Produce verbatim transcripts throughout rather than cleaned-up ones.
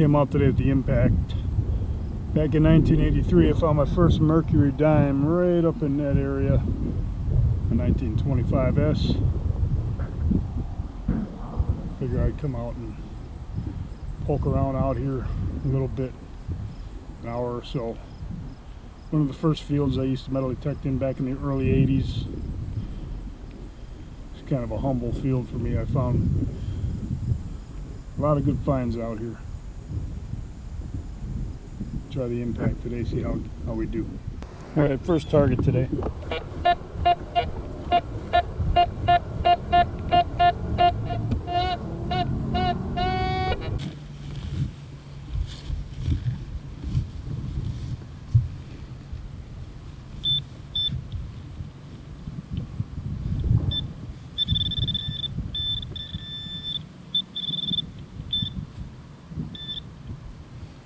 came out today at the impact. Back in nineteen eighty-three, I found my first mercury dime right up in that area. A nineteen twenty-five S. Figure I'd come out and poke around out here a little bit, an hour or so. One of the first fields I used to metal detect in back in the early eighties. It's kind of a humble field for me. I found a lot of good finds out here. Try the impact today, see how, how we do. All right, first target today.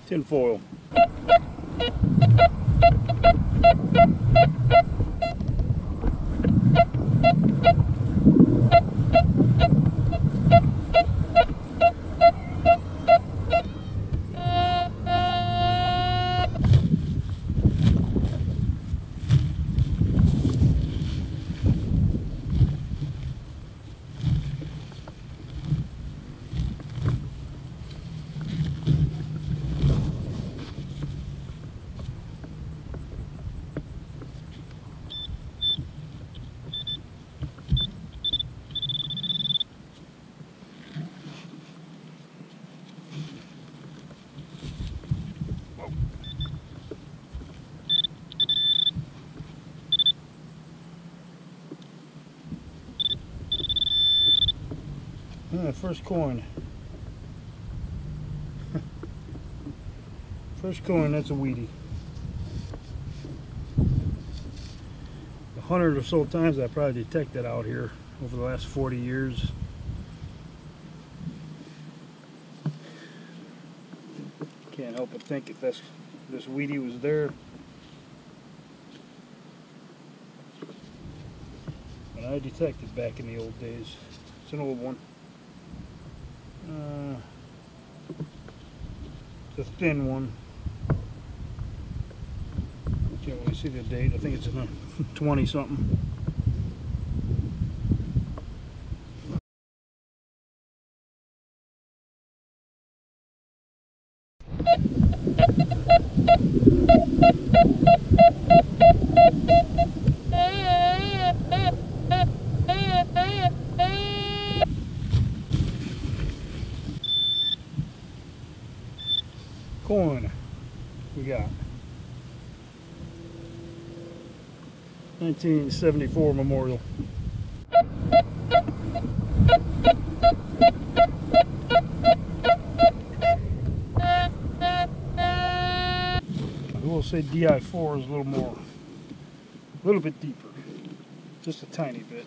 Tinfoil. First coin. First coin, that's a weedie. A hundred or so times I probably detected out here over the last forty years. Can't help but think if this, this weedie was there and I detected back in the old days. It's an old one. Uh, the thin one. Can't really see the date. I think it's in the twenty something. Coin we got nineteen seventy-four Memorial. I will say D I four is a little more, a little bit deeper, just a tiny bit.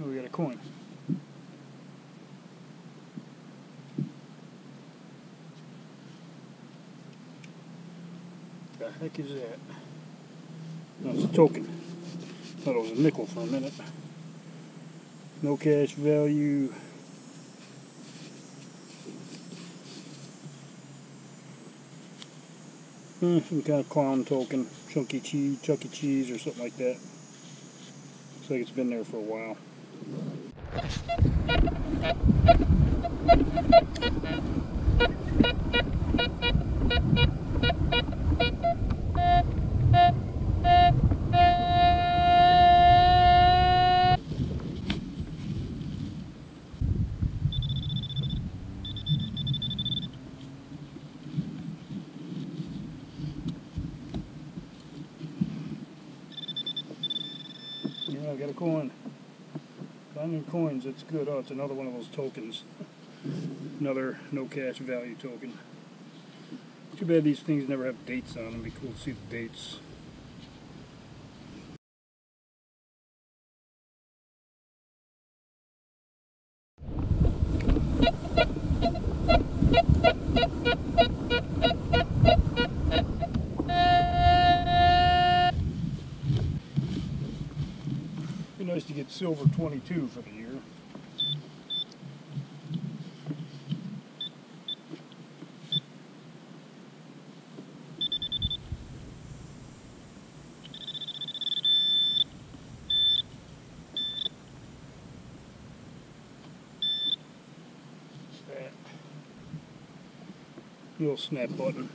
We got a coin. The heck is that? That's a token. Thought it was a nickel for a minute. No cash value. Hmm, some kind of clown token. Chuck E. Cheese, Chuck E. Cheese, or something like that. Looks like it's been there for a while. Yeah, I got a coin. Finding coins, that's good. Oh, it's another one of those tokens. Another no cash value token. Too bad these things never have dates on them. It'd be cool to see the dates. silver twenty-two for the year. Snap. Little snap button.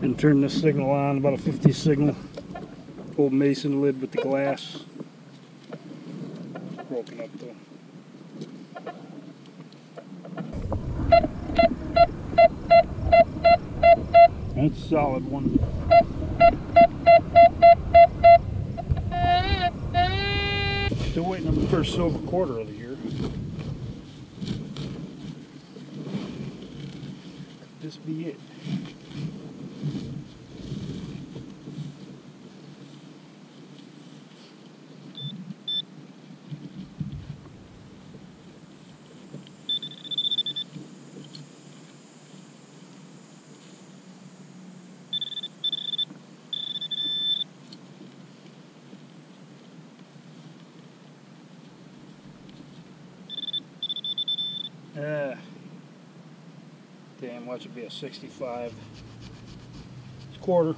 And turn this signal on, about a fifty signal. Old mason lid with the glass. Broken up though. That's a solid one. Still waiting on the first silver quarter of the year. Could this be it? Uh, damn, watch it be a sixty-five. It's a quarter.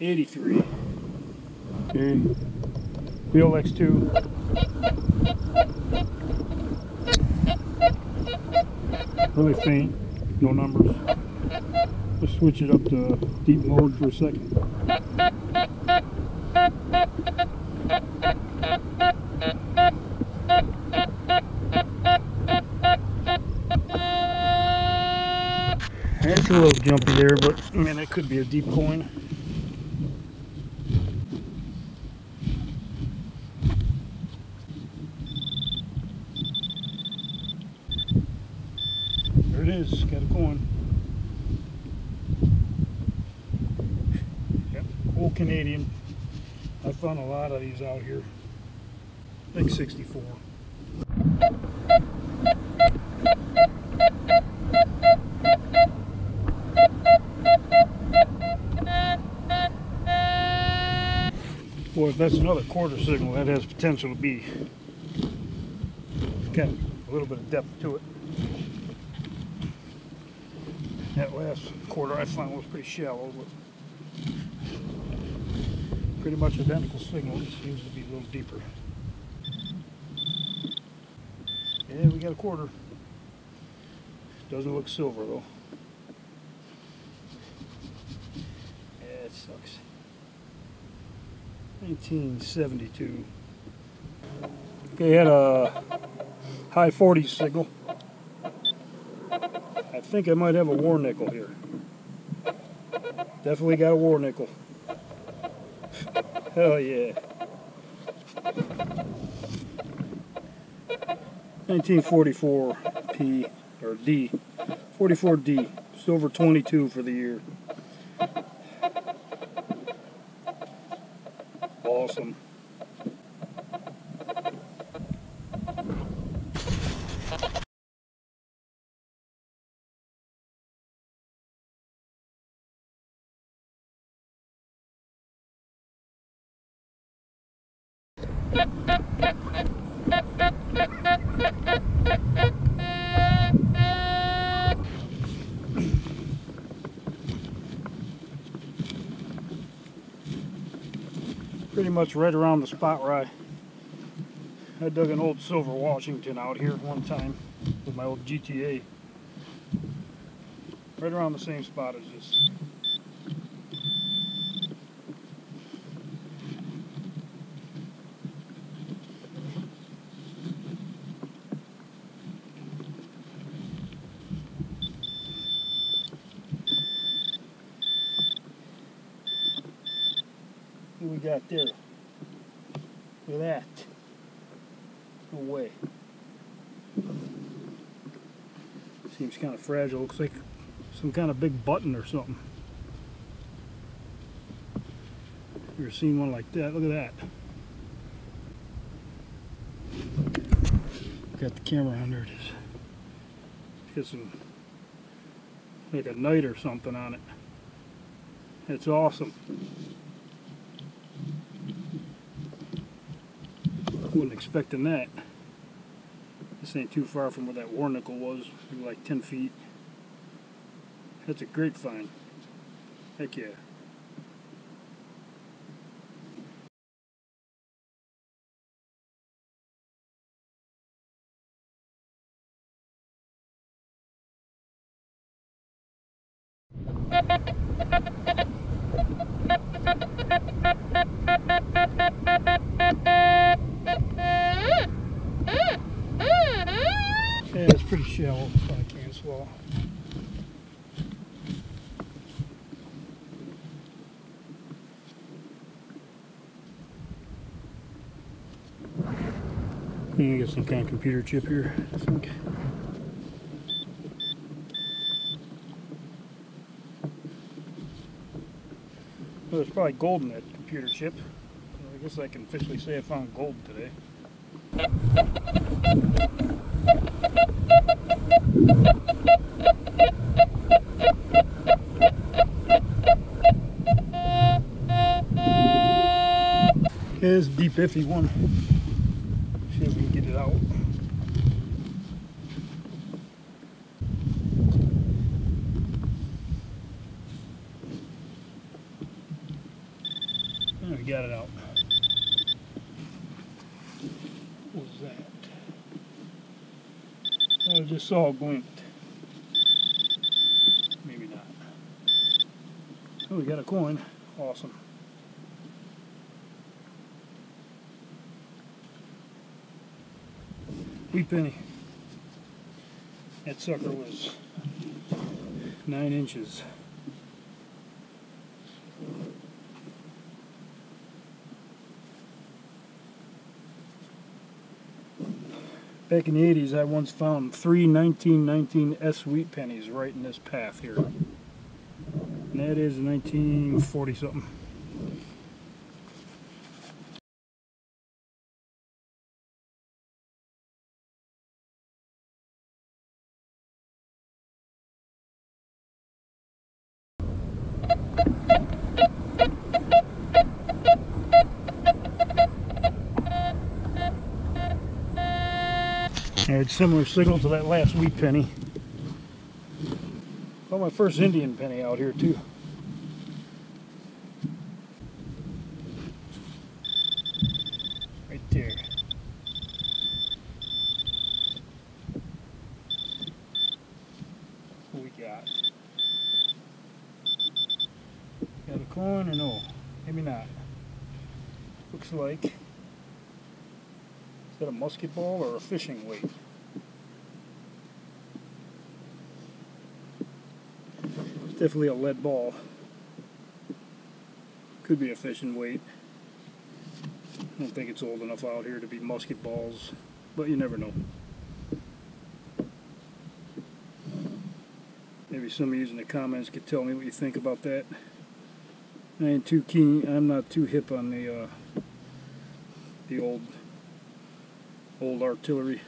eighty-three. Okay. Field X two. Really faint. No numbers. Let's switch it up to deep mode for a second. It's a little jumpy there, but I mean, it could be a deep coin. There it is, got a coin. Yep, old Canadian. I found a lot of these out here. I think sixty-four. Boy, if that's another quarter signal, that has potential to be got a little bit of depth to it. That last quarter I found was pretty shallow, but pretty much identical signal. It seems to be a little deeper. Yeah, we got a quarter. Doesn't look silver though. Yeah, it sucks. nineteen seventy-two. Okay, had a high forties signal. I think I might have a war nickel here. Definitely got a war nickel. Hell yeah. nineteen forty-four P, or D, forty-four D, silver twenty-two for the year. Awesome. Pretty much right around the spot where I, I dug an old silver Washington out here one time with my old G T A. Right around the same spot as this. What we got there? Look at that. No way. Seems kind of fragile. Looks like some kind of big button or something. You ever seen one like that? Look at that. Got the camera on. There it is. It's got some, like a knight or something on it. That's awesome. Wasn't expecting that. This ain't too far from where that war nickel was, maybe like ten feet. That's a great find. Heck yeah. Yeah, it's pretty shallow, so I can't swallow. I'm gonna get some kind of computer chip here, I think. Well, there's probably gold in that computer chip. I guess I can officially say I found gold today. Okay, this is a deep, iffy one. See if we can get it out. And we got it out. What was that? I just saw it blinked. Maybe not. Oh, we got a coin. Awesome. Wee penny. That sucker was nine inches. Back in the eighties, I once found three nineteen nineteen S wheat pennies right in this path here. And that is nineteen forty something. I had similar signal to that last wheat penny. Well, my first Indian penny out here too. Right there. What we got? Got a coin or no? Maybe not. Looks like. Is that a musket ball or a fishing weight? It's definitely a lead ball. Could be a fishing weight. I don't think it's old enough out here to be musket balls, but you never know. Maybe some of you in the comments could tell me what you think about that. I ain't too keen. I'm not too hip on the uh, the old. Old artillery.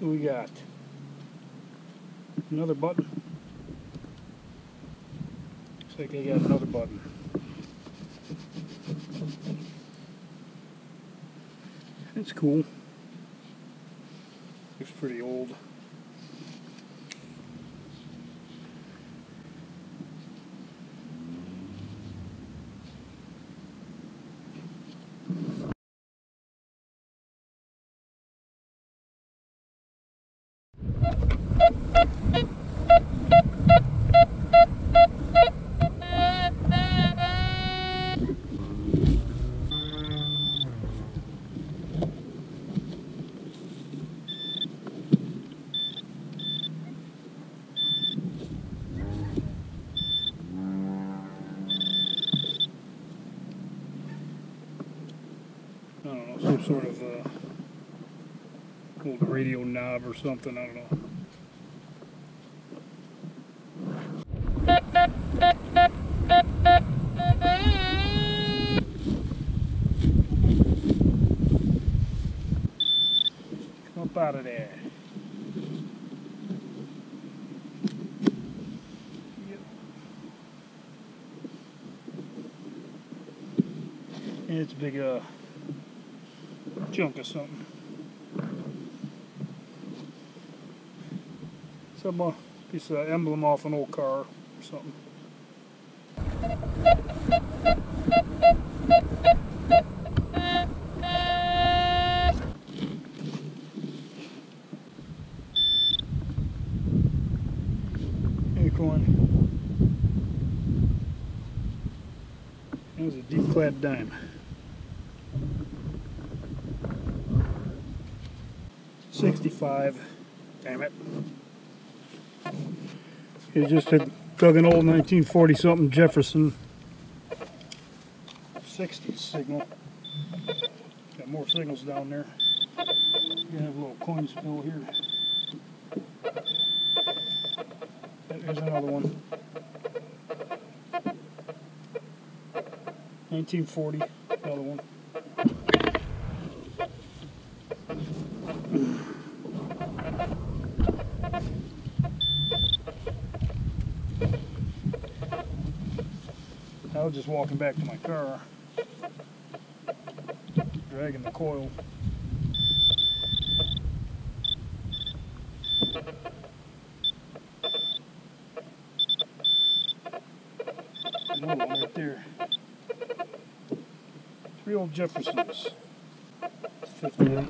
We got another button. Looks like I got another button. It's cool. Looks pretty old. sort of uh, old radio knob or something, I don't know. Up out of there. Yep. And it's a big uh, chunk of something. Some uh, piece of emblem off an old car or something. That was a deep clad dime. sixty-five. Damn it. He just had dug an old nineteen forty something Jefferson sixties signal. Got more signals down there. Gonna have a little coin spill here. There's another one. nineteen forty, another one. I was just walking back to my car, dragging the coil. Another one right there. Three old Jeffersons. fifty-eight.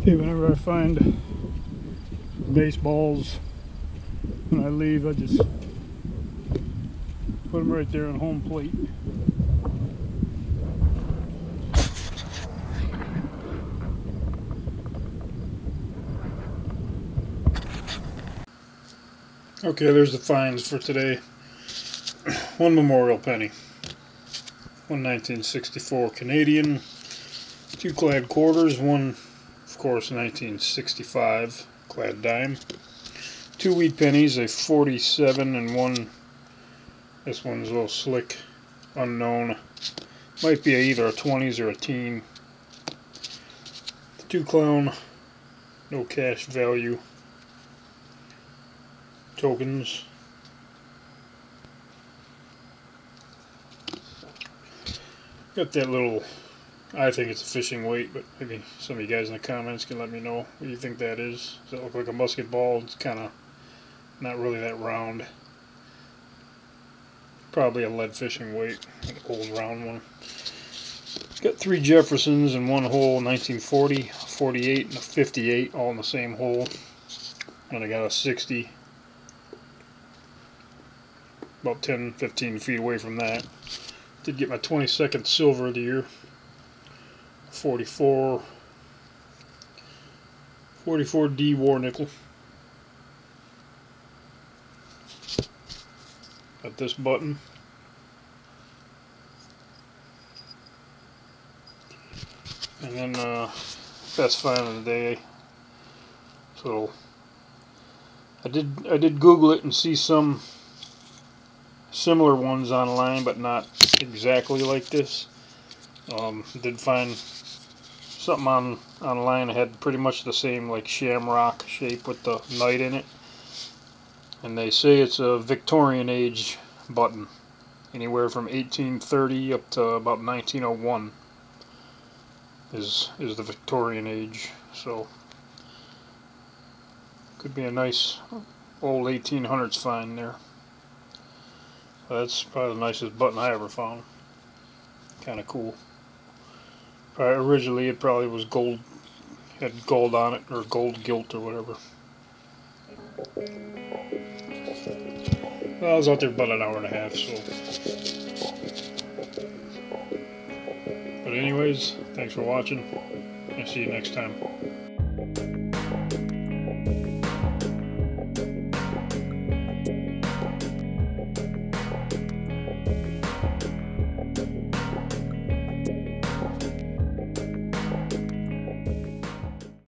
Okay, whenever I find baseballs when I leave, I just put them right there on home plate. Okay, there's the finds for today. One memorial penny, one nineteen sixty-four Canadian, two clad quarters, one, of course, nineteen sixty-five clad dime, two wheat pennies, a forty-seven, and one, this one's a little slick, unknown, might be either a twenties or a teen, two clown, no cash value. Tokens. Got that little, I think it's a fishing weight, but maybe some of you guys in the comments can let me know what you think that is. Does it look like a musket ball? It's kind of not really that round. Probably a lead fishing weight, an old round one. It's got three Jeffersons in one hole, nineteen forty, forty-eight, and a fifty-eight, all in the same hole. And I got a sixty. About ten fifteen feet away from that. Did get my twenty-second silver of the year. forty-four forty-four D war nickel. Got this button. And then uh best find of the day. So I did I did Google it and see some similar ones online, but not exactly like this. Um, did find something on online that had pretty much the same, like, shamrock shape with the knight in it, and they say it's a Victorian age button, anywhere from eighteen thirty up to about nineteen oh one is is the Victorian age. So could be a nice old eighteen hundreds find there. That's probably the nicest button I ever found. Kind of cool. Probably originally it probably was gold, had gold on it, or gold gilt or whatever. Well, I was out there about an hour and a half, so. But anyways, thanks for watching. I'll see you next time.